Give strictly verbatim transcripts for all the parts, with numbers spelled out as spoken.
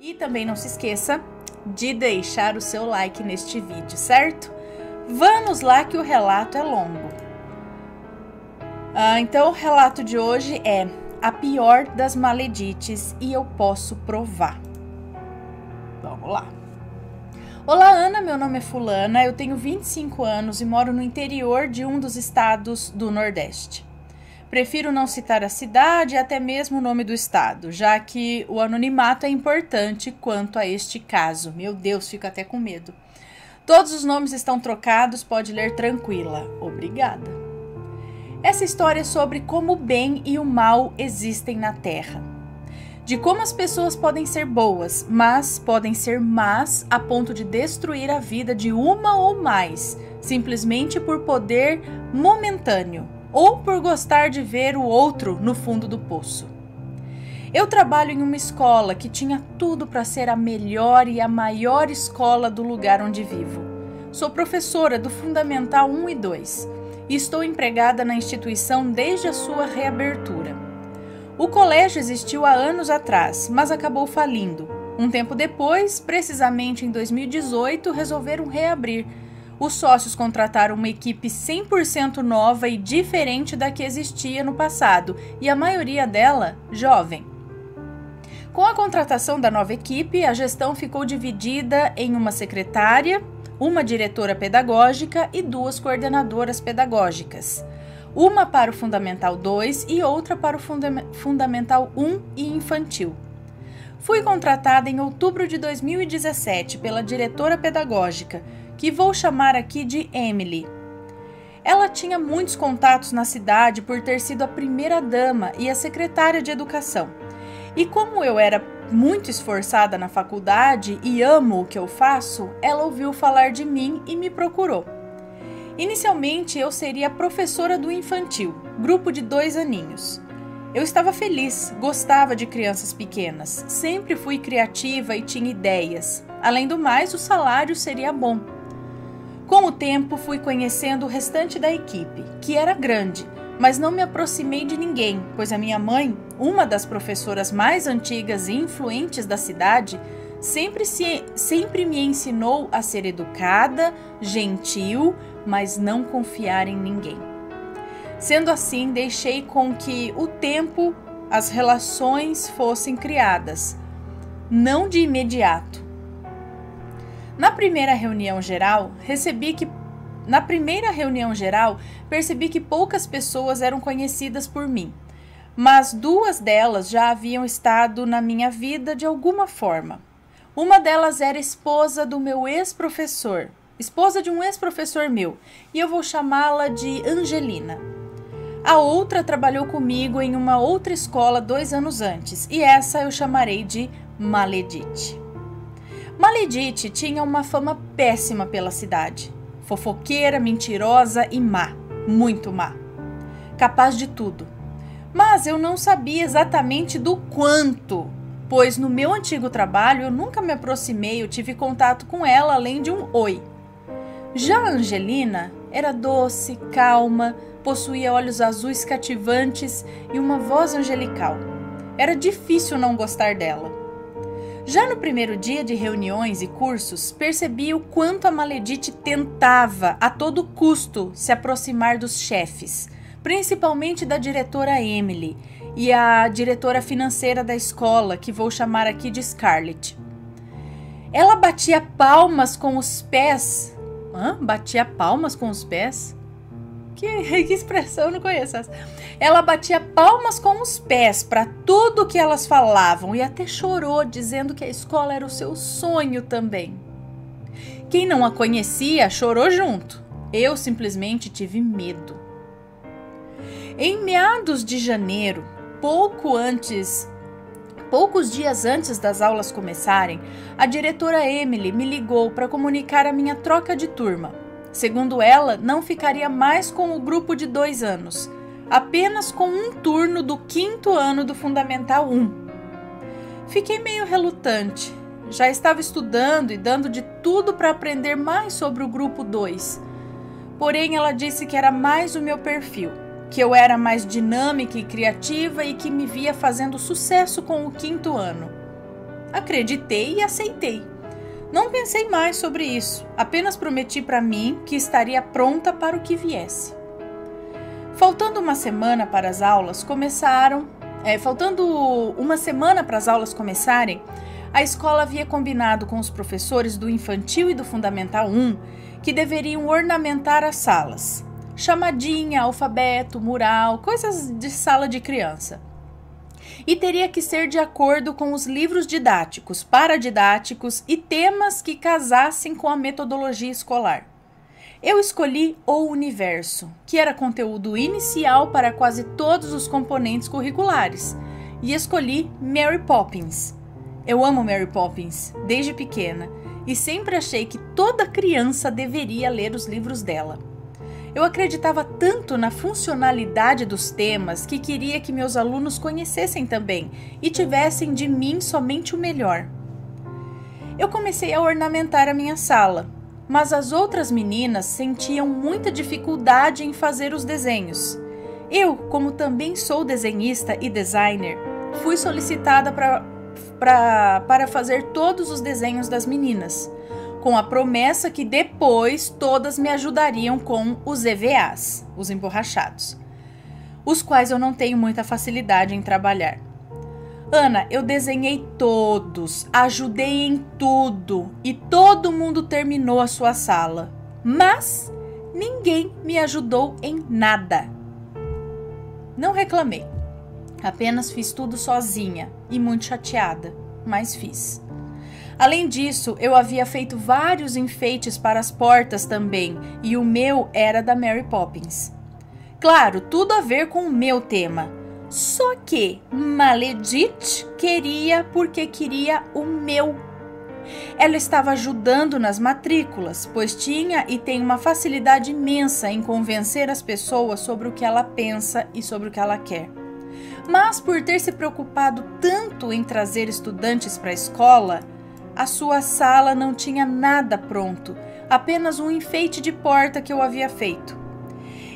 E também não se esqueça de deixar o seu like neste vídeo, certo? Vamos lá que o relato é longo. Ah, então o relato de hoje é a pior das maledites e eu posso provar. Vamos lá. Olá Ana, meu nome é fulana, eu tenho vinte e cinco anos e moro no interior de um dos estados do Nordeste. Prefiro não citar a cidade e até mesmo o nome do estado, já que o anonimato é importante quanto a este caso. Meu Deus, fico até com medo. Todos os nomes estão trocados, pode ler tranquila. Obrigada. Essa história é sobre como o bem e o mal existem na Terra. De como as pessoas podem ser boas, mas podem ser más a ponto de destruir a vida de uma ou mais, simplesmente por poder momentâneo, ou por gostar de ver o outro no fundo do poço. Eu trabalho em uma escola que tinha tudo para ser a melhor e a maior escola do lugar onde vivo. Sou professora do Fundamental um e dois e estou empregada na instituição desde a sua reabertura. O colégio existiu há anos atrás, mas acabou falindo. Um tempo depois, precisamente em dois mil e dezoito, resolveram reabrir. Os sócios contrataram uma equipe cem por cento nova e diferente da que existia no passado, e a maioria dela jovem. Com a contratação da nova equipe, a gestão ficou dividida em uma secretária, uma diretora pedagógica e duas coordenadoras pedagógicas. Uma para o Fundamental dois e outra para o funda- Fundamental um e Infantil. Fui contratada em outubro de dois mil e dezessete pela diretora pedagógica, que vou chamar aqui de Emily. Ela tinha muitos contatos na cidade por ter sido a primeira-dama e a secretária de educação. E como eu era muito esforçada na faculdade e amo o que eu faço, ela ouviu falar de mim e me procurou. Inicialmente, eu seria professora do infantil, grupo de dois aninhos. Eu estava feliz, gostava de crianças pequenas, sempre fui criativa e tinha ideias. Além do mais, o salário seria bom. Com o tempo, fui conhecendo o restante da equipe, que era grande, mas não me aproximei de ninguém, pois a minha mãe, uma das professoras mais antigas e influentes da cidade, sempre, se, sempre me ensinou a ser educada, gentil, mas não confiar em ninguém. Sendo assim, deixei com que o tempo, as relações fossem criadas, não de imediato. Na primeira reunião geral, recebi que na primeira reunião geral, percebi que poucas pessoas eram conhecidas por mim, mas duas delas já haviam estado na minha vida de alguma forma. Uma delas era esposa do meu ex-professor, esposa de um ex-professor meu, e eu vou chamá-la de Angelina. A outra trabalhou comigo em uma outra escola dois anos antes, e essa eu chamarei de maledite. Maledite tinha uma fama péssima pela cidade. Fofoqueira, mentirosa e má, muito má. Capaz de tudo. Mas eu não sabia exatamente do quanto, pois no meu antigo trabalho eu nunca me aproximei, eu tive contato com ela além de um oi. Já a Angelina era doce, calma, possuía olhos azuis cativantes e uma voz angelical. Era difícil não gostar dela. Já no primeiro dia de reuniões e cursos, percebi o quanto a maledite tentava, a todo custo, se aproximar dos chefes, principalmente da diretora Emily e a diretora financeira da escola, que vou chamar aqui de Scarlett. Ela batia palmas com os pés... Hã? Batia palmas com os pés? Que, que expressão, eu não conheço essa. Ela batia palmas com os pés para tudo que elas falavam e até chorou, dizendo que a escola era o seu sonho também. Quem não a conhecia chorou junto. Eu simplesmente tive medo. Em meados de janeiro, pouco antes, poucos dias antes das aulas começarem, a diretora Emily me ligou para comunicar a minha troca de turma. Segundo ela, não ficaria mais com o grupo de dois anos, apenas com um turno do quinto ano do Fundamental um. Fiquei meio relutante. Já estava estudando e dando de tudo para aprender mais sobre o grupo dois. Porém, ela disse que era mais o meu perfil, que eu era mais dinâmica e criativa e que me via fazendo sucesso com o quinto ano. Acreditei e aceitei. Não pensei mais sobre isso, apenas prometi para mim que estaria pronta para o que viesse. Faltando uma semana para as aulas começaram, é, faltando uma semana para as aulas começarem, a escola havia combinado com os professores do Infantil e do Fundamental um que deveriam ornamentar as salas. Chamadinha, alfabeto, mural, coisas de sala de criança. E teria que ser de acordo com os livros didáticos, paradidáticos e temas que casassem com a metodologia escolar. Eu escolhi O Universo, que era conteúdo inicial para quase todos os componentes curriculares, e escolhi Mary Poppins. Eu amo Mary Poppins, desde pequena, e sempre achei que toda criança deveria ler os livros dela. Eu acreditava tanto na funcionalidade dos temas que queria que meus alunos conhecessem também e tivessem de mim somente o melhor. Eu comecei a ornamentar a minha sala, mas as outras meninas sentiam muita dificuldade em fazer os desenhos. Eu, como também sou desenhista e designer, fui solicitada para... Pra, para fazer todos os desenhos das meninas, com a promessa que depois todas me ajudariam com os E V As, os emborrachados, os quais eu não tenho muita facilidade em trabalhar. Ana, eu desenhei todos, ajudei em tudo e todo mundo terminou a sua sala, mas ninguém me ajudou em nada. Não reclamei. Apenas fiz tudo sozinha e muito chateada, mas fiz. Além disso, eu havia feito vários enfeites para as portas também e o meu era da Mary Poppins. Claro, tudo a ver com o meu tema. Só que Maledite queria porque queria o meu. Ela estava ajudando nas matrículas, pois tinha e tem uma facilidade imensa em convencer as pessoas sobre o que ela pensa e sobre o que ela quer. Mas por ter se preocupado tanto em trazer estudantes para a escola, a sua sala não tinha nada pronto, apenas um enfeite de porta que eu havia feito.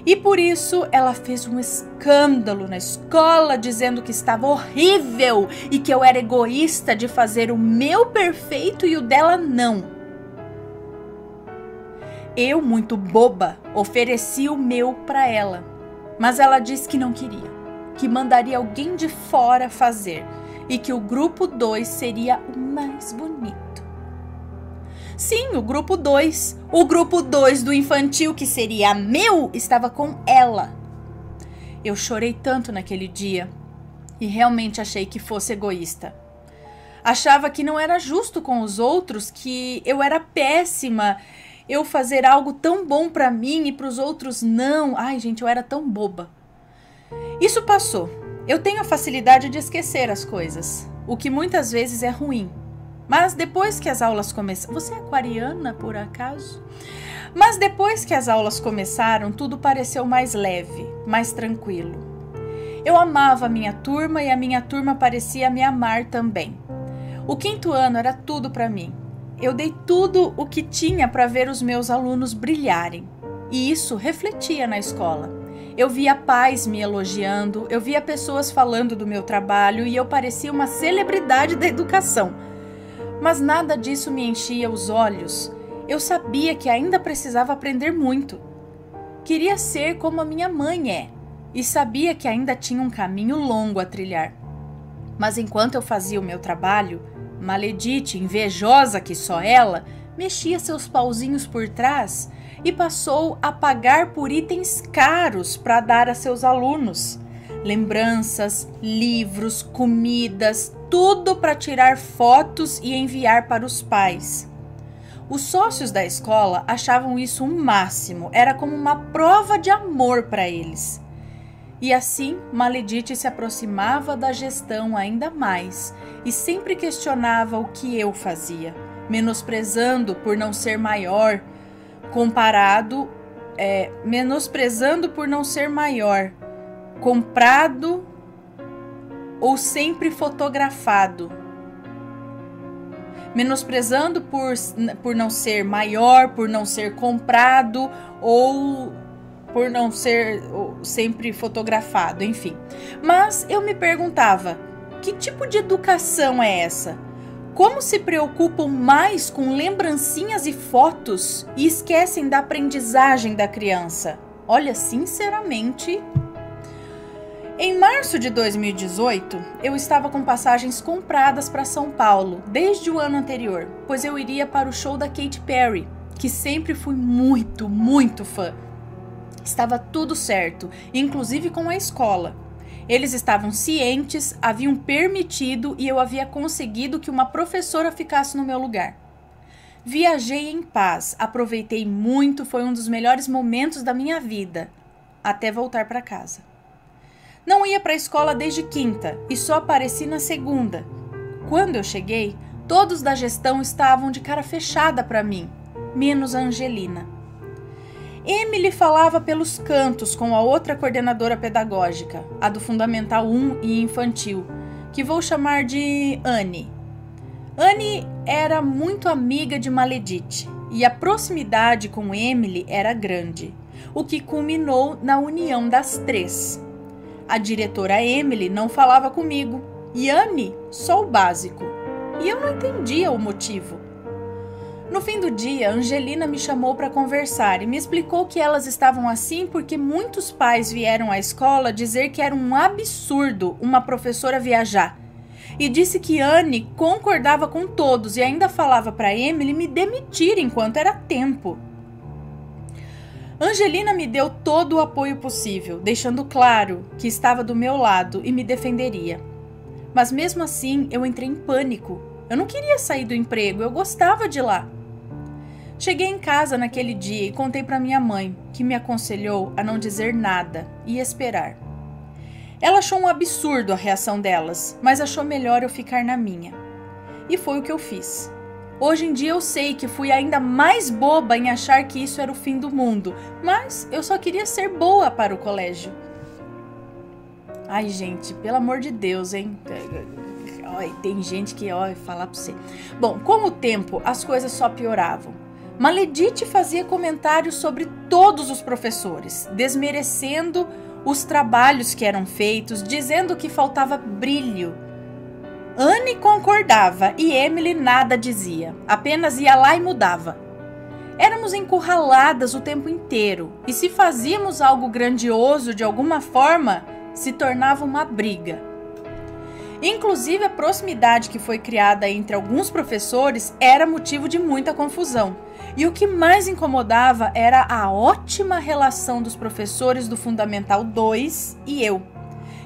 E por isso ela fez um escândalo na escola dizendo que estava horrível e que eu era egoísta de fazer o meu perfeito e o dela não. Eu, muito boba, ofereci o meu para ela, mas ela disse que não queria. Que mandaria alguém de fora fazer e que o grupo dois seria o mais bonito. Sim, o grupo dois. O grupo dois do infantil, que seria meu, estava com ela. Eu chorei tanto naquele dia e realmente achei que fosse egoísta. Achava que não era justo com os outros, que eu era péssima, eu fazer algo tão bom para mim e para os outros não. Ai, gente, eu era tão boba. Isso passou. Eu tenho a facilidade de esquecer as coisas, o que muitas vezes é ruim. Mas depois que as aulas começaram... Você é aquariana, por acaso? Mas depois que as aulas começaram, tudo pareceu mais leve, mais tranquilo. Eu amava a minha turma e a minha turma parecia me amar também. O quinto ano era tudo para mim. Eu dei tudo o que tinha para ver os meus alunos brilharem. E isso refletia na escola. Eu via pais me elogiando, eu via pessoas falando do meu trabalho e eu parecia uma celebridade da educação. Mas nada disso me enchia os olhos. Eu sabia que ainda precisava aprender muito. Queria ser como a minha mãe é e sabia que ainda tinha um caminho longo a trilhar. Mas enquanto eu fazia o meu trabalho, Maledite, invejosa que só ela, mexia seus pauzinhos por trás e passou a pagar por itens caros para dar a seus alunos. Lembranças, livros, comidas, tudo para tirar fotos e enviar para os pais. Os sócios da escola achavam isso o máximo, era como uma prova de amor para eles. E assim, Maledite se aproximava da gestão ainda mais e sempre questionava o que eu fazia, menosprezando por não ser maior, comparado, é, menosprezando por não ser maior, comprado ou sempre fotografado. Menosprezando por, por não ser maior, por não ser comprado ou por não ser ou, sempre fotografado, enfim. Mas eu me perguntava, que tipo de educação é essa? Como se preocupam mais com lembrancinhas e fotos e esquecem da aprendizagem da criança? Olha, sinceramente... Em março de dois mil e dezoito, eu estava com passagens compradas para São Paulo, desde o ano anterior, pois eu iria para o show da Katy Perry, que sempre fui muito, muito fã. Estava tudo certo, inclusive com a escola. Eles estavam cientes, haviam permitido e eu havia conseguido que uma professora ficasse no meu lugar. Viajei em paz, aproveitei muito, foi um dos melhores momentos da minha vida, até voltar para casa. Não ia para a escola desde quinta e só apareci na segunda. Quando eu cheguei, todos da gestão estavam de cara fechada para mim, menos a Angelina. Emily falava pelos cantos com a outra coordenadora pedagógica, a do Fundamental um e Infantil, que vou chamar de Anne. Anne era muito amiga de Maledite e a proximidade com Emily era grande, o que culminou na união das três. A diretora Emily não falava comigo e Anne só o básico, e eu não entendia o motivo. No fim do dia, Angelina me chamou para conversar e me explicou que elas estavam assim porque muitos pais vieram à escola dizer que era um absurdo uma professora viajar, e disse que Anne concordava com todos e ainda falava para Emily me demitir enquanto era tempo. Angelina me deu todo o apoio possível, deixando claro que estava do meu lado e me defenderia. Mas mesmo assim, eu entrei em pânico. Eu não queria sair do emprego, eu gostava de lá. Cheguei em casa naquele dia e contei para minha mãe, que me aconselhou a não dizer nada e esperar. Ela achou um absurdo a reação delas, mas achou melhor eu ficar na minha. E foi o que eu fiz. Hoje em dia eu sei que fui ainda mais boba em achar que isso era o fim do mundo, mas eu só queria ser boa para o colégio. Ai, gente, pelo amor de Deus, hein? Ai, tem gente que, ó, falar pra você. Bom, com o tempo, as coisas só pioravam. Maledite fazia comentários sobre todos os professores, desmerecendo os trabalhos que eram feitos, dizendo que faltava brilho. Anne concordava e Emily nada dizia, apenas ia lá e mudava. Éramos encurraladas o tempo inteiro e se fazíamos algo grandioso de alguma forma, se tornava uma briga. Inclusive a proximidade que foi criada entre alguns professores era motivo de muita confusão. E o que mais incomodava era a ótima relação dos professores do Fundamental dois e eu,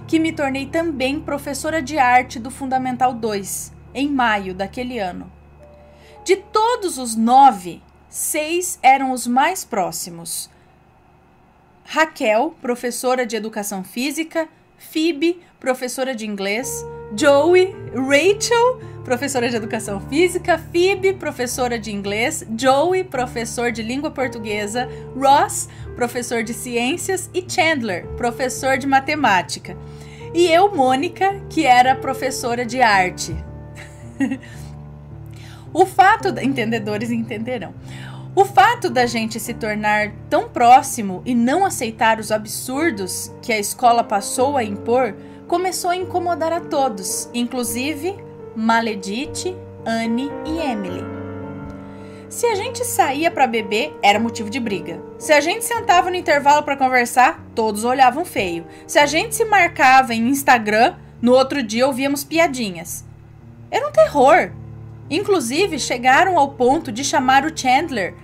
que me tornei também professora de arte do Fundamental dois, em maio daquele ano. De todos os nove, seis eram os mais próximos. Raquel, professora de Educação Física, Phoebe, professora de Inglês, Joey, Rachel, professora de Educação Física, Phoebe, professora de Inglês, Joey, professor de Língua Portuguesa, Ross, professor de Ciências e Chandler, professor de Matemática. E eu, Mônica, que era professora de Arte. O fato, entendedores entenderão. O fato da gente se tornar tão próximo e não aceitar os absurdos que a escola passou a impor começou a incomodar a todos, inclusive Maledite, Anne e Emily. Se a gente saía para beber, era motivo de briga. Se a gente sentava no intervalo para conversar, todos olhavam feio. Se a gente se marcava em Instagram, no outro dia ouvíamos piadinhas. Era um terror. Inclusive, chegaram ao ponto de chamar o Chandler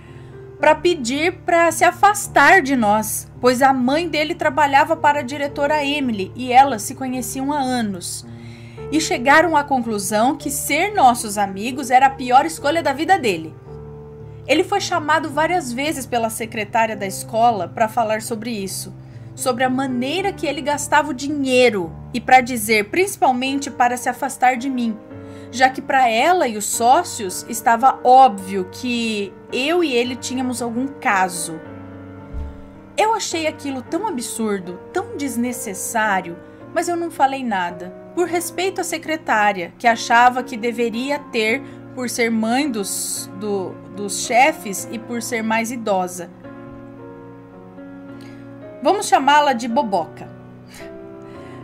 para pedir para se afastar de nós, pois a mãe dele trabalhava para a diretora Emily e elas se conheciam há anos. E chegaram à conclusão que ser nossos amigos era a pior escolha da vida dele. Ele foi chamado várias vezes pela secretária da escola para falar sobre isso, sobre a maneira que ele gastava o dinheiro e para dizer, principalmente, para se afastar de mim, já que para ela e os sócios estava óbvio que eu e ele tínhamos algum caso. Eu achei aquilo tão absurdo, tão desnecessário, mas eu não falei nada, por respeito à secretária, que achava que deveria ter, por ser mãe dos, do, dos chefes e por ser mais idosa. Vamos chamá-la de boboca.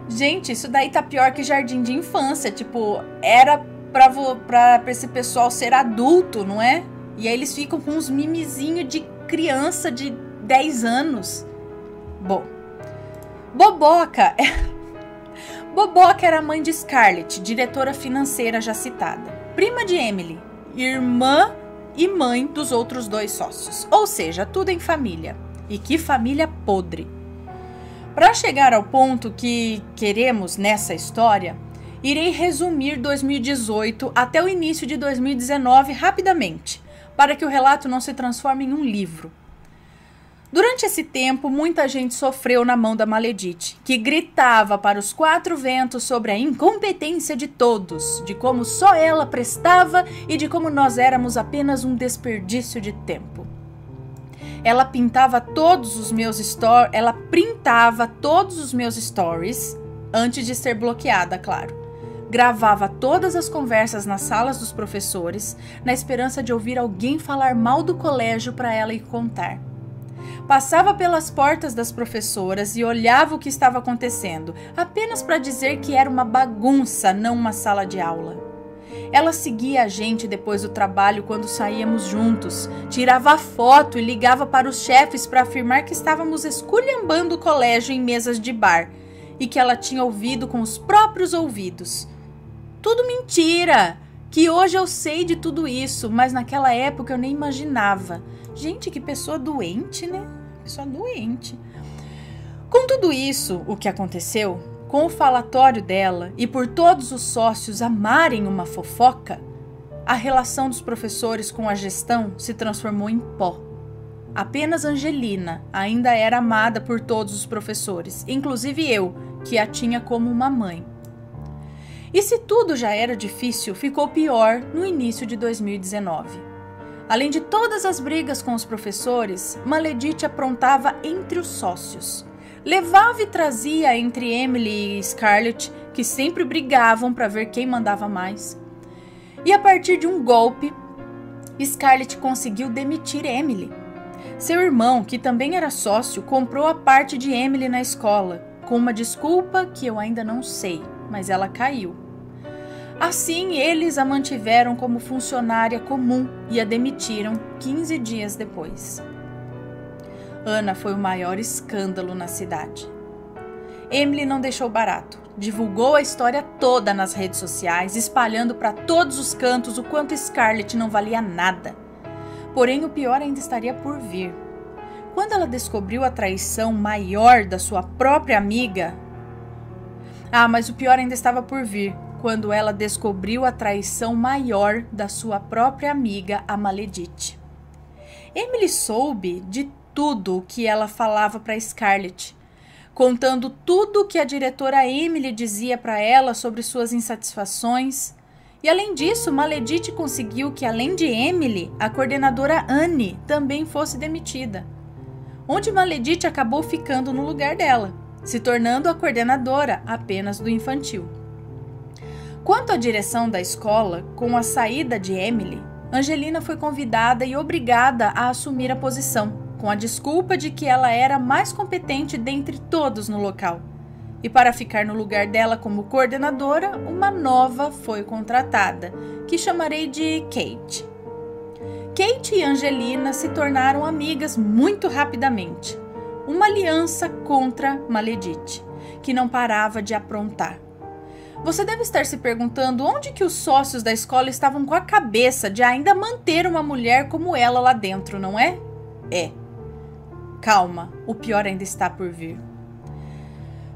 Gente, isso daí tá pior que jardim de infância, tipo, era pra, pra, pra esse pessoal ser adulto, não é? E aí eles ficam com uns mimizinhos de criança de dez anos. Bom, Boboca... Boboca era mãe de Scarlett, diretora financeira já citada, prima de Emily, irmã e mãe dos outros dois sócios, ou seja, tudo em família. E que família podre! Para chegar ao ponto que queremos nessa história, irei resumir dois mil e dezoito até o início de dois mil e dezenove rapidamente, para que o relato não se transforme em um livro. Durante esse tempo, muita gente sofreu na mão da maledite, que gritava para os quatro ventos sobre a incompetência de todos, de como só ela prestava e de como nós éramos apenas um desperdício de tempo. Ela pintava todos os meus stories, ela printava todos os meus stories, antes de ser bloqueada, claro. Gravava todas as conversas nas salas dos professores, na esperança de ouvir alguém falar mal do colégio para ela ir contar. Passava pelas portas das professoras e olhava o que estava acontecendo, apenas para dizer que era uma bagunça, não uma sala de aula. Ela seguia a gente depois do trabalho quando saíamos juntos, tirava foto e ligava para os chefes para afirmar que estávamos esculhambando o colégio em mesas de bar e que ela tinha ouvido com os próprios ouvidos. Tudo mentira! Que hoje eu sei de tudo isso, mas naquela época eu nem imaginava. Gente, que pessoa doente, né? Pessoa doente. Com tudo isso, o que aconteceu, com o falatório dela e por todos os sócios amarem uma fofoca, a relação dos professores com a gestão se transformou em pó. Apenas Angelina ainda era amada por todos os professores, inclusive eu, que a tinha como uma mãe. E se tudo já era difícil, ficou pior no início de dois mil e dezenove. Além de todas as brigas com os professores, maledite aprontava entre os sócios. Levava e trazia entre Emily e Scarlett, que sempre brigavam para ver quem mandava mais. E a partir de um golpe, Scarlett conseguiu demitir Emily. Seu irmão, que também era sócio, comprou a parte de Emily na escola, com uma desculpa que eu ainda não sei, mas ela caiu. Assim, eles a mantiveram como funcionária comum e a demitiram quinze dias depois. Ana foi o maior escândalo na cidade. Emily não deixou barato. Divulgou a história toda nas redes sociais, espalhando para todos os cantos o quanto Scarlett não valia nada. Porém, o pior ainda estaria por vir. Quando ela descobriu a traição maior da sua própria amiga... Ah, mas o pior ainda estava por vir. Quando ela descobriu a traição maior da sua própria amiga, a maledite. Emily soube de tudo o que ela falava para Scarlett, contando tudo o que a diretora Emily dizia para ela sobre suas insatisfações. E além disso, maledite conseguiu que, além de Emily, a coordenadora Anne também fosse demitida, onde maledite acabou ficando no lugar dela, se tornando a coordenadora apenas do infantil. Quanto à direção da escola, com a saída de Emily, Angelina foi convidada e obrigada a assumir a posição, com a desculpa de que ela era mais competente dentre todos no local. E para ficar no lugar dela como coordenadora, uma nova foi contratada, que chamarei de Kate. Kate e Angelina se tornaram amigas muito rapidamente, uma aliança contra maledite, que não parava de aprontar. Você deve estar se perguntando onde que os sócios da escola estavam com a cabeça de ainda manter uma mulher como ela lá dentro, não é? É. Calma, o pior ainda está por vir.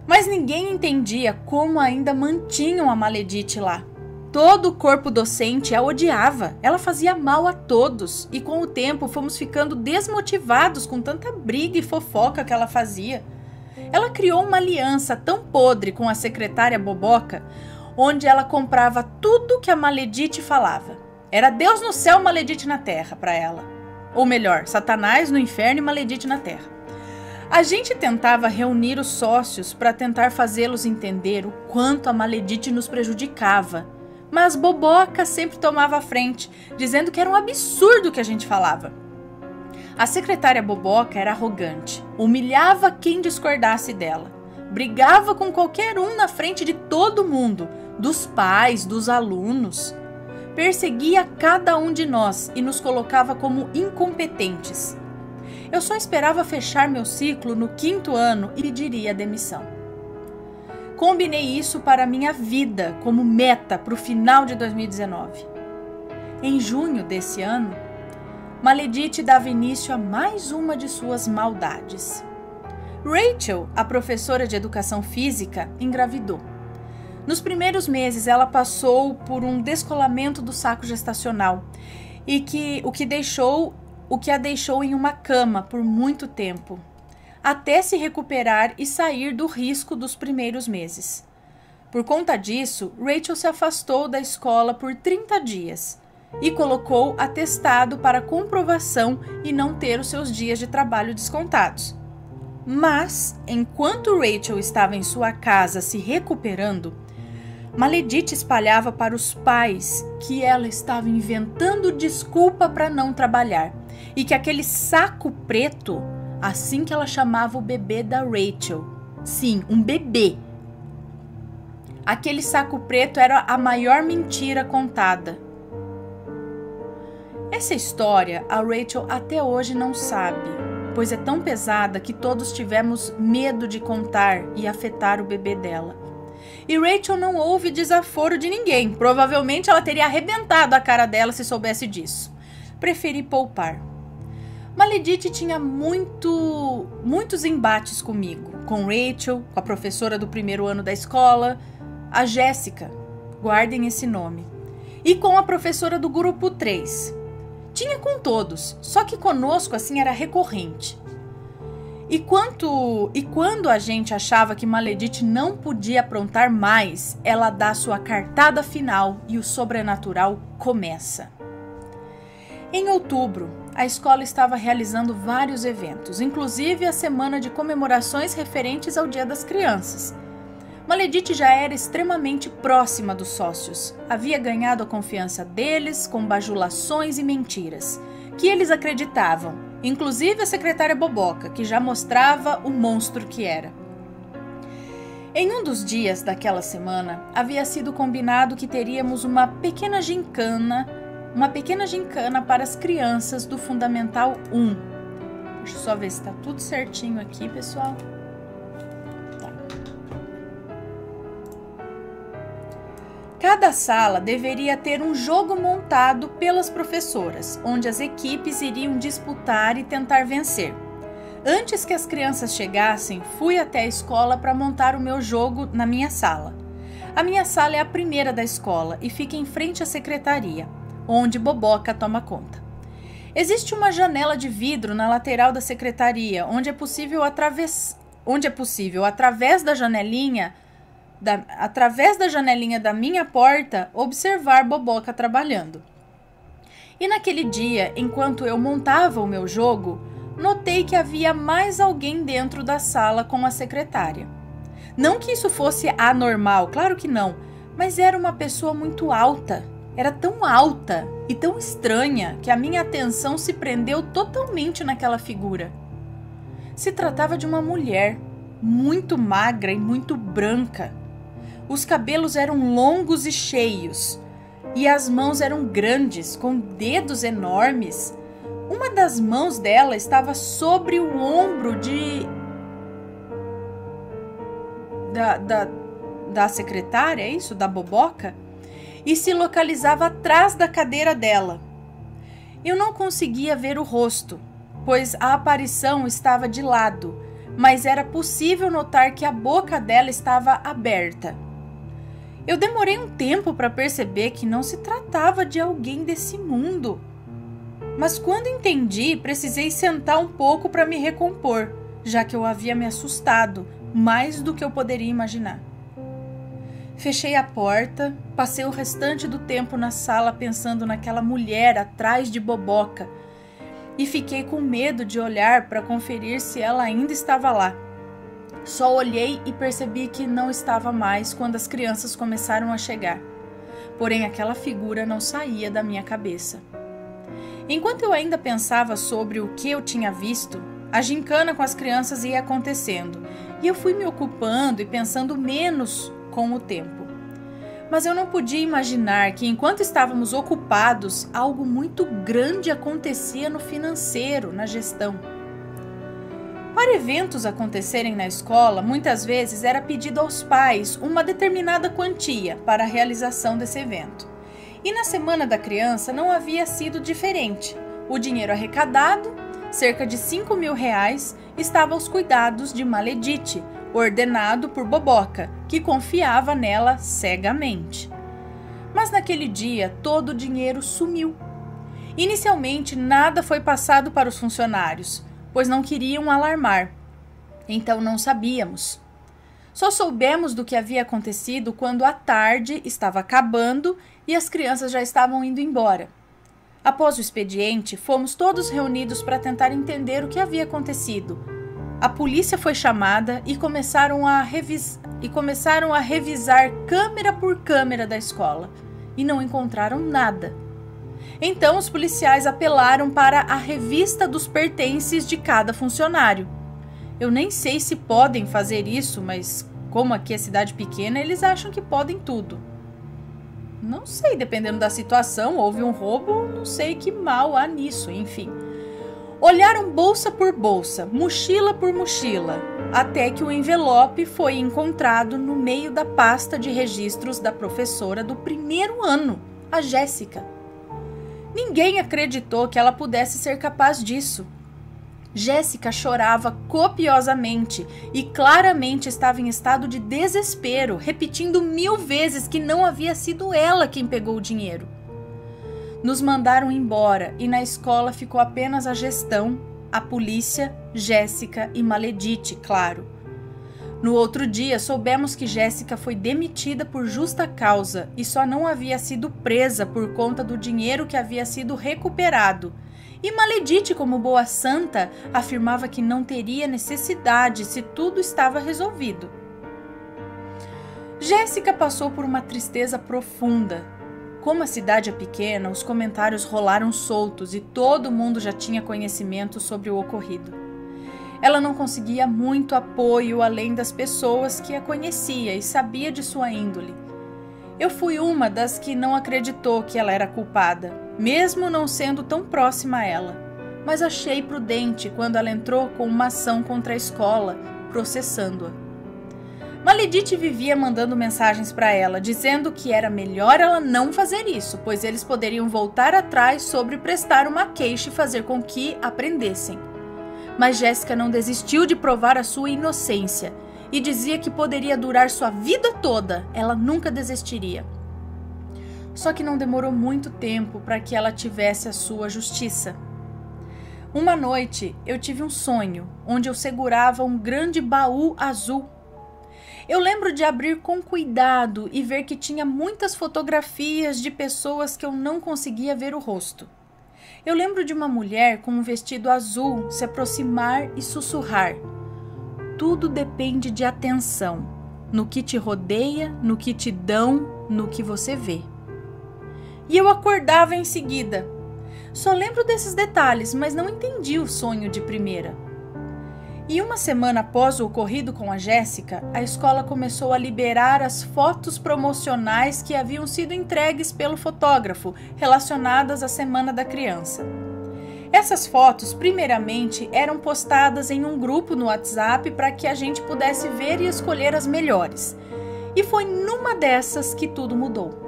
Mas ninguém entendia como ainda mantinham a maledite lá. Todo o corpo docente a odiava, ela fazia mal a todos e com o tempo fomos ficando desmotivados com tanta briga e fofoca que ela fazia. Ela criou uma aliança tão podre com a secretária Boboca, onde ela comprava tudo que a maledite falava. Era Deus no céu, maledite na terra para ela. Ou melhor, Satanás no inferno e maledite na terra. A gente tentava reunir os sócios para tentar fazê-los entender o quanto a maledite nos prejudicava. Mas Boboca sempre tomava a frente, dizendo que era um absurdo o que a gente falava. A secretária Boboca era arrogante, humilhava quem discordasse dela, brigava com qualquer um na frente de todo mundo, dos pais, dos alunos. perseguia cada um de nós e nos colocava como incompetentes. Eu só esperava fechar meu ciclo no quinto ano e pediria a demissão. Combinei isso para a minha vida como meta para o final de dois mil e dezenove. Em junho desse ano, Maledite dava início a mais uma de suas maldades. Rachel, a professora de educação física, engravidou. Nos primeiros meses, ela passou por um descolamento do saco gestacional, e que, o, que deixou, o que a deixou em uma cama por muito tempo, até se recuperar e sair do risco dos primeiros meses. Por conta disso, Rachel se afastou da escola por trinta dias e colocou atestado para comprovação e não ter os seus dias de trabalho descontados. Mas, enquanto Rachel estava em sua casa se recuperando, Maledite espalhava para os pais que ela estava inventando desculpa para não trabalhar e que aquele saco preto, assim que ela chamava o bebê da Rachel, sim, um bebê, aquele saco preto era a maior mentira contada. Essa história a Rachel até hoje não sabe, pois é tão pesada que todos tivemos medo de contar e afetar o bebê dela. E Rachel não houve desaforo de ninguém. Provavelmente ela teria arrebentado a cara dela se soubesse disso. Preferi poupar. Maledite tinha muito, muitos embates comigo. Com Rachel, com a professora do primeiro ano da escola, a Jéssica, guardem esse nome. E com a professora do grupo três. Tinha com todos, só que conosco assim era recorrente. E, quanto, e quando a gente achava que Maledite não podia aprontar mais, ela dá sua cartada final e o sobrenatural começa. Em outubro, a escola estava realizando vários eventos, inclusive a semana de comemorações referentes ao Dia das Crianças. Maledite já era extremamente próxima dos sócios, havia ganhado a confiança deles com bajulações e mentiras, que eles acreditavam. Inclusive a secretária Boboca, que já mostrava o monstro que era. Em um dos dias daquela semana, havia sido combinado que teríamos uma pequena gincana, uma pequena gincana para as crianças do Fundamental um. Deixa eu só ver se está tudo certinho aqui, pessoal. Tá. Cada sala deveria ter um jogo montado pelas professoras, onde as equipes iriam disputar e tentar vencer. Antes que as crianças chegassem, fui até a escola para montar o meu jogo na minha sala. A minha sala é a primeira da escola e fica em frente à secretaria, onde Boboca toma conta. Existe uma janela de vidro na lateral da secretaria, onde é possível, atraves... onde é possível através da janelinha... Da, através da janelinha da minha porta, observar Boboca trabalhando. E naquele dia, enquanto eu montava o meu jogo, notei que havia mais alguém dentro da sala com a secretária. Não que isso fosse anormal, claro que não, mas era uma pessoa muito alta. Era tão alta e tão estranha que a minha atenção se prendeu totalmente naquela figura. Se tratava de uma mulher, muito magra e muito branca. Os cabelos eram longos e cheios, e as mãos eram grandes, com dedos enormes. Uma das mãos dela estava sobre o ombro de... Da, da, da secretária, é isso? Da Boboca? E se localizava atrás da cadeira dela. Eu não conseguia ver o rosto, pois a aparição estava de lado, mas era possível notar que a boca dela estava aberta. Eu demorei um tempo para perceber que não se tratava de alguém desse mundo. Mas quando entendi, precisei sentar um pouco para me recompor, já que eu havia me assustado, mais do que eu poderia imaginar. Fechei a porta, passei o restante do tempo na sala pensando naquela mulher atrás de Boboca e fiquei com medo de olhar para conferir se ela ainda estava lá. Só olhei e percebi que não estava mais quando as crianças começaram a chegar. Porém, aquela figura não saía da minha cabeça. Enquanto eu ainda pensava sobre o que eu tinha visto, a gincana com as crianças ia acontecendo, e eu fui me ocupando e pensando menos com o tempo. mas eu não podia imaginar que enquanto estávamos ocupados, algo muito grande acontecia no financeiro, na gestão. Para eventos acontecerem na escola, muitas vezes era pedido aos pais uma determinada quantia para a realização desse evento. E na Semana da Criança não havia sido diferente. O dinheiro arrecadado, cerca de cinco mil reais, estava aos cuidados de Maledite, ordenado por Boboca, que confiava nela cegamente. Mas naquele dia, todo o dinheiro sumiu. Inicialmente, nada foi passado para os funcionários, pois não queriam alarmar. Então não sabíamos. Só soubemos do que havia acontecido quando a tarde estava acabando e as crianças já estavam indo embora. Após o expediente, fomos todos reunidos para tentar entender o que havia acontecido. A polícia foi chamada e começaram a, revis... e começaram a revisar câmera por câmera da escola e não encontraram nada. Então os policiais apelaram para a revista dos pertences de cada funcionário. Eu nem sei se podem fazer isso, mas como aqui é cidade pequena, eles acham que podem tudo. Não sei, dependendo da situação, houve um roubo, não sei que mal há nisso, enfim. Olharam bolsa por bolsa, mochila por mochila, até que o envelope foi encontrado no meio da pasta de registros da professora do primeiro ano, a Jéssica. Ninguém acreditou que ela pudesse ser capaz disso. Jéssica chorava copiosamente e claramente estava em estado de desespero, repetindo mil vezes que não havia sido ela quem pegou o dinheiro. Nos mandaram embora e na escola ficou apenas a gestão, a polícia, Jéssica e Maledite, claro. No outro dia, soubemos que Jéssica foi demitida por justa causa e só não havia sido presa por conta do dinheiro que havia sido recuperado. E Maledite, como boa santa, afirmava que não teria necessidade se tudo estava resolvido. Jéssica passou por uma tristeza profunda. Como a cidade é pequena, os comentários rolaram soltos e todo mundo já tinha conhecimento sobre o ocorrido. Ela não conseguia muito apoio além das pessoas que a conhecia e sabia de sua índole. Eu fui uma das que não acreditou que ela era culpada, mesmo não sendo tão próxima a ela, mas achei prudente quando ela entrou com uma ação contra a escola, processando-a. Maledite vivia mandando mensagens para ela, dizendo que era melhor ela não fazer isso, pois eles poderiam voltar atrás sobre prestar uma queixa e fazer com que aprendessem. Mas Jéssica não desistiu de provar a sua inocência e dizia que poderia durar sua vida toda, ela nunca desistiria. Só que não demorou muito tempo para que ela tivesse a sua justiça. Uma noite eu tive um sonho onde eu segurava um grande baú azul. Eu lembro de abrir com cuidado e ver que tinha muitas fotografias de pessoas que eu não conseguia ver o rosto. Eu lembro de uma mulher com um vestido azul se aproximar e sussurrar. Tudo depende de atenção, no que te rodeia, no que te dão, no que você vê. E eu acordava em seguida. Só lembro desses detalhes, mas não entendi o sonho de primeira. E uma semana após o ocorrido com a Jéssica, a escola começou a liberar as fotos promocionais que haviam sido entregues pelo fotógrafo, relacionadas à Semana da Criança. Essas fotos, primeiramente, eram postadas em um grupo no WhatsApp para que a gente pudesse ver e escolher as melhores. E foi numa dessas que tudo mudou.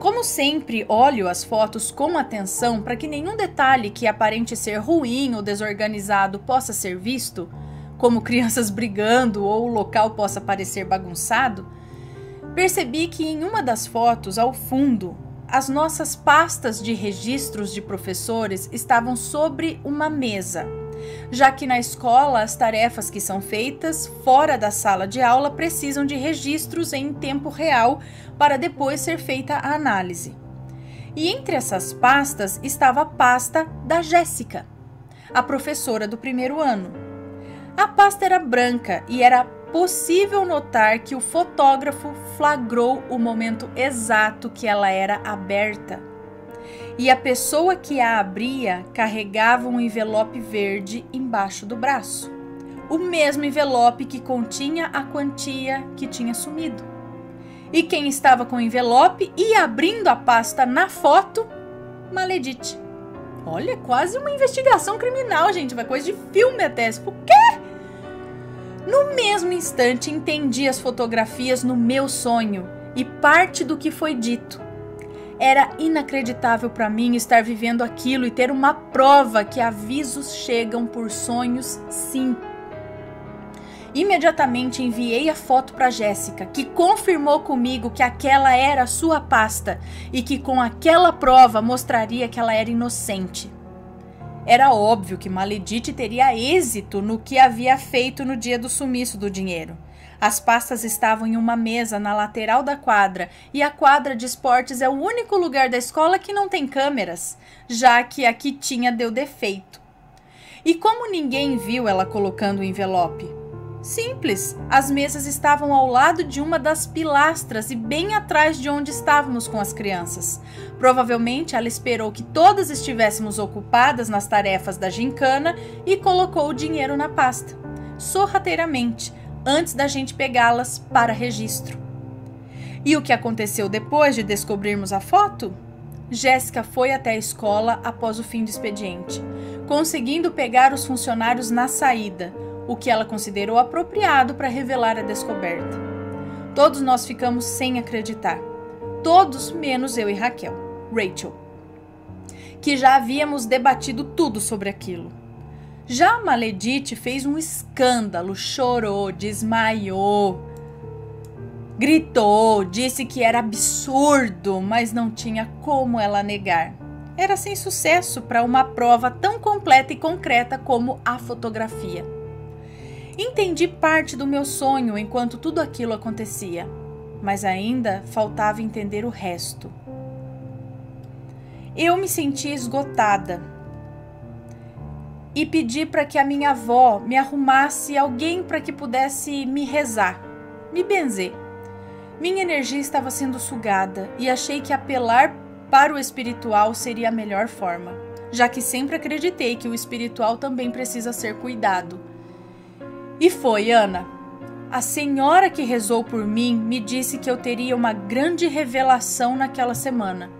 Como sempre, olho as fotos com atenção para que nenhum detalhe que aparente ser ruim ou desorganizado possa ser visto, como crianças brigando ou o local possa parecer bagunçado, percebi que em uma das fotos, ao fundo, as nossas pastas de registros de professores estavam sobre uma mesa, já que na escola as tarefas que são feitas fora da sala de aula precisam de registros em tempo real para depois ser feita a análise. E entre essas pastas estava a pasta da Jéssica, a professora do primeiro ano. A pasta era branca e era possível notar que o fotógrafo flagrou o momento exato que ela era aberta. E a pessoa que a abria carregava um envelope verde embaixo do braço. O mesmo envelope que continha a quantia que tinha sumido. E quem estava com o envelope e abrindo a pasta na foto, maledite. Olha, quase uma investigação criminal, gente. Uma coisa de filme até. O quê? No mesmo instante, entendi as fotografias no meu sonho e parte do que foi dito. Era inacreditável para mim estar vivendo aquilo e ter uma prova que avisos chegam por sonhos, sim. Imediatamente enviei a foto para Jéssica, que confirmou comigo que aquela era a sua pasta e que com aquela prova mostraria que ela era inocente. Era óbvio que maledite teria êxito no que havia feito no dia do sumiço do dinheiro. As pastas estavam em uma mesa na lateral da quadra e a quadra de esportes é o único lugar da escola que não tem câmeras, já que a que tinha deu defeito. E como ninguém viu ela colocando o envelope? Simples, as mesas estavam ao lado de uma das pilastras e bem atrás de onde estávamos com as crianças. Provavelmente ela esperou que todas estivéssemos ocupadas nas tarefas da gincana e colocou o dinheiro na pasta, sorrateiramente, antes da gente pegá-las para registro. E o que aconteceu depois de descobrirmos a foto? Jéssica foi até a escola após o fim do expediente, conseguindo pegar os funcionários na saída, o que ela considerou apropriado para revelar a descoberta. Todos nós ficamos sem acreditar, todos menos eu e Raquel, Rachel, que já havíamos debatido tudo sobre aquilo. Já a maledite fez um escândalo, chorou, desmaiou, gritou, disse que era absurdo, mas não tinha como ela negar. Era sem sucesso para uma prova tão completa e concreta como a fotografia. Entendi parte do meu sonho enquanto tudo aquilo acontecia, mas ainda faltava entender o resto. Eu me senti esgotada e pedi para que a minha avó me arrumasse alguém para que pudesse me rezar, me benzer. Minha energia estava sendo sugada e achei que apelar para o espiritual seria a melhor forma, já que sempre acreditei que o espiritual também precisa ser cuidado. E foi, Ana. A senhora que rezou por mim me disse que eu teria uma grande revelação naquela semana.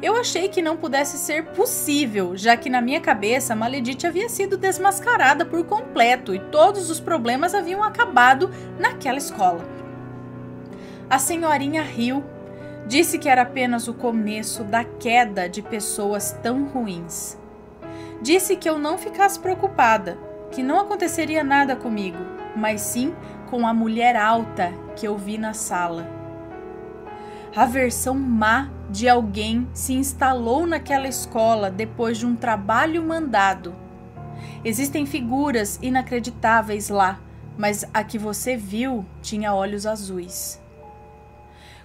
Eu achei que não pudesse ser possível, já que na minha cabeça a maledite havia sido desmascarada por completo e todos os problemas haviam acabado naquela escola. A senhorinha riu, disse que era apenas o começo da queda de pessoas tão ruins. Disse que eu não ficasse preocupada, que não aconteceria nada comigo, mas sim com a mulher alta que eu vi na sala. A versão má de alguém se instalou naquela escola depois de um trabalho mandado. Existem figuras inacreditáveis lá, mas a que você viu tinha olhos azuis.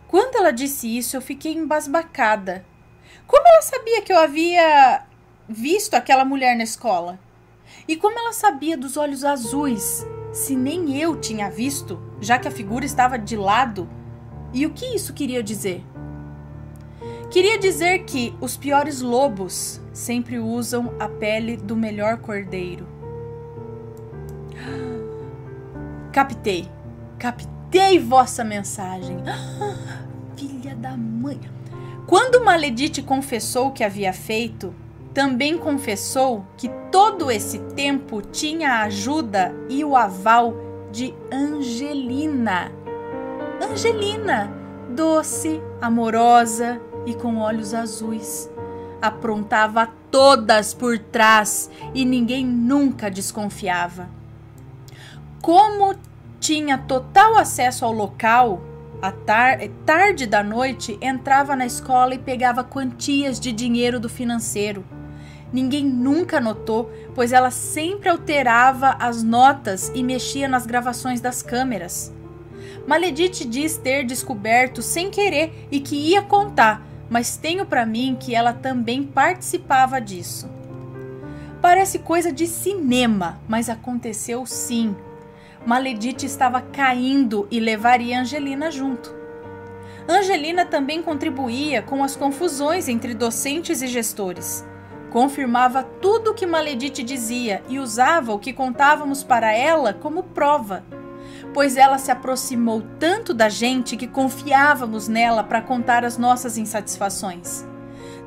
Quando ela disse isso, eu fiquei embasbacada. Como ela sabia que eu havia visto aquela mulher na escola? E como ela sabia dos olhos azuis, se nem eu tinha visto, já que a figura estava de lado? E o que isso queria dizer? Queria dizer que os piores lobos sempre usam a pele do melhor cordeiro. Captei. Captei vossa mensagem. Ah, filha da mãe. Quando maledite confessou o que havia feito, também confessou que todo esse tempo tinha a ajuda e o aval de Angelina. Angelina, doce, amorosa e com olhos azuis, aprontava todas por trás e ninguém nunca desconfiava. Como tinha total acesso ao local, à tar- tarde da noite entrava na escola e pegava quantias de dinheiro do financeiro. Ninguém nunca notou, pois ela sempre alterava as notas e mexia nas gravações das câmeras. Maledite diz ter descoberto sem querer e que ia contar, mas tenho pra mim que ela também participava disso. Parece coisa de cinema, mas aconteceu sim. Maledite estava caindo e levaria Angelina junto. Angelina também contribuía com as confusões entre docentes e gestores. Confirmava tudo o que Maledite dizia e usava o que contávamos para ela como prova. pois ela se aproximou tanto da gente que confiávamos nela para contar as nossas insatisfações.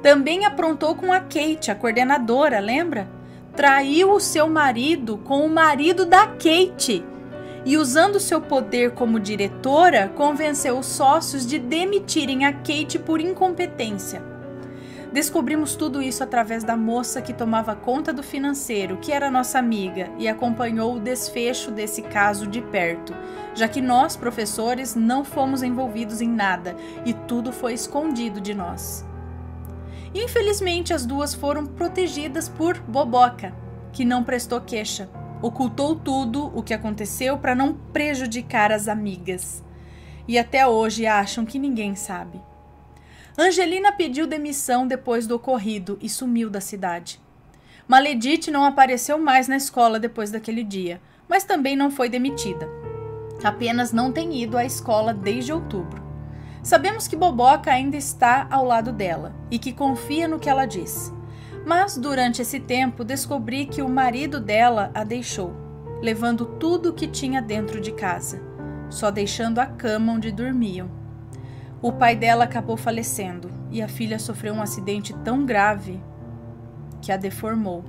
Também aprontou com a Katy, a coordenadora, lembra? Traiu o seu marido com o marido da Katy e, usando seu poder como diretora, convenceu os sócios de demitirem a Katy por incompetência. Descobrimos tudo isso através da moça que tomava conta do financeiro, que era nossa amiga, e acompanhou o desfecho desse caso de perto, já que nós, professores, não fomos envolvidos em nada e tudo foi escondido de nós. Infelizmente, as duas foram protegidas por Boboca, que não prestou queixa. Ocultou tudo o que aconteceu para não prejudicar as amigas. E até hoje acham que ninguém sabe. Angelina pediu demissão depois do ocorrido e sumiu da cidade. Maledite não apareceu mais na escola depois daquele dia, mas também não foi demitida. Apenas não tem ido à escola desde outubro. Sabemos que Boboca ainda está ao lado dela e que confia no que ela diz. Mas durante esse tempo descobri que o marido dela a deixou, levando tudo o que tinha dentro de casa, só deixando a cama onde dormiam. O pai dela acabou falecendo e a filha sofreu um acidente tão grave que a deformou.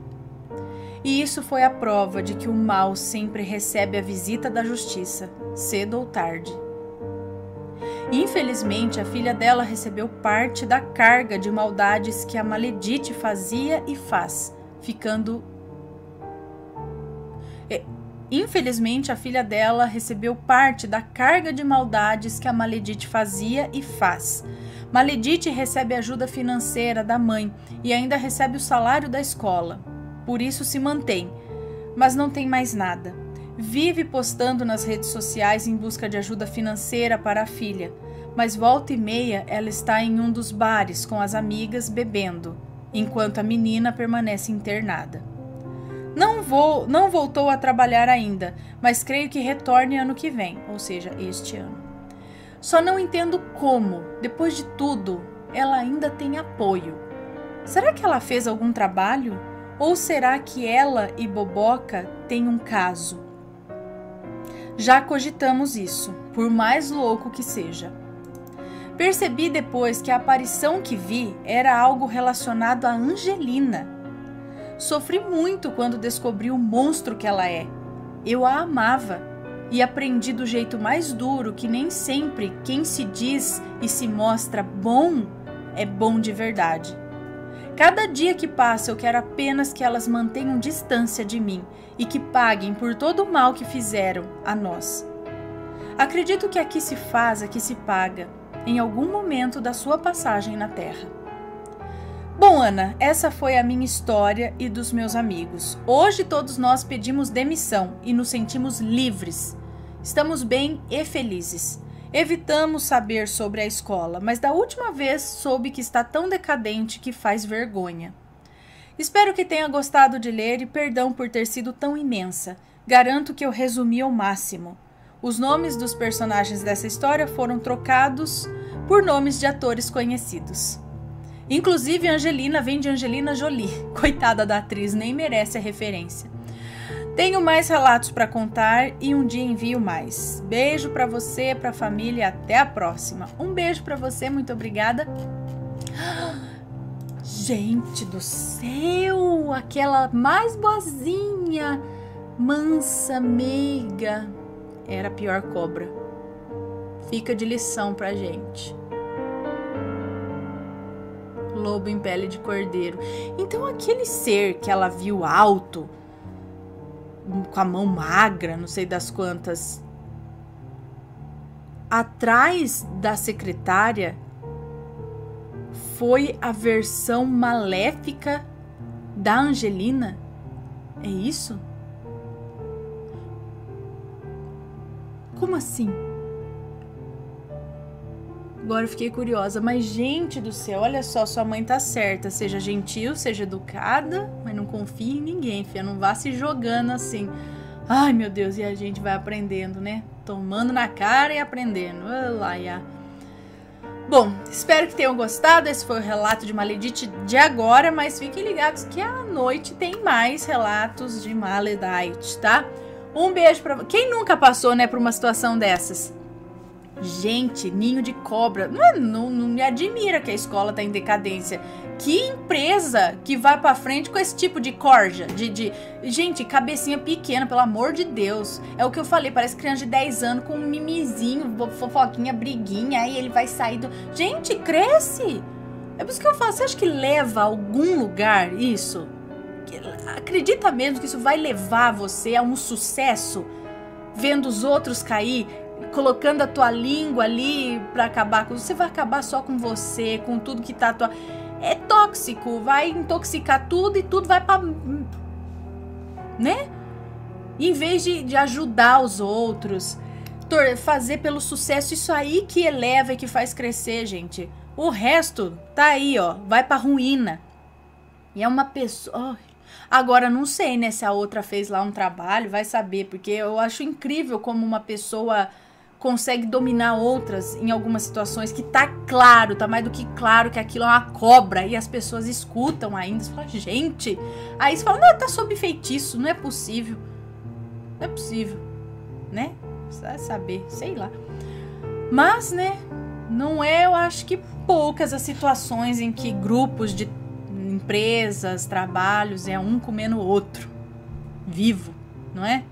E isso foi a prova de que o mal sempre recebe a visita da justiça, cedo ou tarde. Infelizmente, a filha dela recebeu parte da carga de maldades que a Maledite fazia e faz, ficando... Infelizmente, a filha dela recebeu parte da carga de maldades que a Maledite fazia e faz. Maledite recebe ajuda financeira da mãe e ainda recebe o salário da escola. Por isso se mantém, mas não tem mais nada. Vive postando nas redes sociais em busca de ajuda financeira para a filha, mas volta e meia ela está em um dos bares com as amigas bebendo, enquanto a menina permanece internada. Não, vou, não voltou a trabalhar ainda, mas creio que retorne ano que vem, ou seja, este ano. Só não entendo como, depois de tudo, ela ainda tem apoio. Será que ela fez algum trabalho? Ou será que ela e Boboca têm um caso? Já cogitamos isso, por mais louco que seja. Percebi depois que a aparição que vi era algo relacionado a Angelina. Sofri muito quando descobri o monstro que ela é. Eu a amava e aprendi do jeito mais duro que nem sempre quem se diz e se mostra bom é bom de verdade. Cada dia que passa eu quero apenas que elas mantenham distância de mim e que paguem por todo o mal que fizeram a nós. Acredito que aqui se faz, aqui se paga, em algum momento da sua passagem na Terra. Bom, Ana, essa foi a minha história e dos meus amigos. Hoje todos nós pedimos demissão e nos sentimos livres. Estamos bem e felizes. Evitamos saber sobre a escola, mas da última vez soube que está tão decadente que faz vergonha. Espero que tenha gostado de ler e perdão por ter sido tão imensa. Garanto que eu resumi ao máximo. Os nomes dos personagens dessa história foram trocados por nomes de atores conhecidos. Inclusive, Angelina vem de Angelina Jolie. Coitada da atriz, nem merece a referência. Tenho mais relatos para contar e um dia envio mais. Beijo para você, para a família, até a próxima. Um beijo para você, muito obrigada. Gente do céu, aquela mais boazinha, mansa, meiga, era a pior cobra. Fica de lição pra gente. Lobo em pele de cordeiro. Então aquele ser que ela viu alto, com a mão magra, não sei das quantas, atrás da secretária, foi a versão maléfica da Angelina? É isso? Como assim? Agora eu fiquei curiosa, mas gente do céu, olha só, sua mãe tá certa, seja gentil, seja educada, mas não confie em ninguém, filha, não vá se jogando assim. Ai, meu Deus, e a gente vai aprendendo, né? Tomando na cara e aprendendo. Olá, ia. Bom, espero que tenham gostado, esse foi o relato de Maledite de agora, mas fiquem ligados que à noite tem mais relatos de Maledite, tá? Um beijo pra... Quem nunca passou, né, por uma situação dessas? Gente, ninho de cobra. Não, não, não me admira que a escola tá em decadência. Que empresa que vai pra frente com esse tipo de corja? De, de... Gente, cabecinha pequena, pelo amor de Deus. É o que eu falei, parece criança de dez anos com um mimizinho, fofoquinha, briguinha. Aí ele vai sair do... Gente, cresce! É por isso que eu falo, você acha que leva a algum lugar isso? Acredita mesmo que isso vai levar você a um sucesso? Vendo os outros cair... Colocando a tua língua ali pra acabar com... Você vai acabar só com você, com tudo que tá... Tua... É tóxico, vai intoxicar tudo e tudo vai pra... Né? Em vez de, de ajudar os outros, fazer pelo sucesso, isso aí que eleva e que faz crescer, gente. O resto tá aí, ó, vai pra ruína. E é uma pessoa... Oh. Agora, não sei, né, se a outra fez lá um trabalho, vai saber, porque eu acho incrível como uma pessoa consegue dominar outras em algumas situações que tá claro, tá mais do que claro que aquilo é uma cobra e as pessoas escutam ainda, você fala, gente, aí você fala, não, tá sob feitiço, não é possível, não é possível, né, precisa saber, sei lá, mas, né, não é, eu acho que poucas as situações em que grupos de empresas, trabalhos, é um comendo o outro, vivo, não é?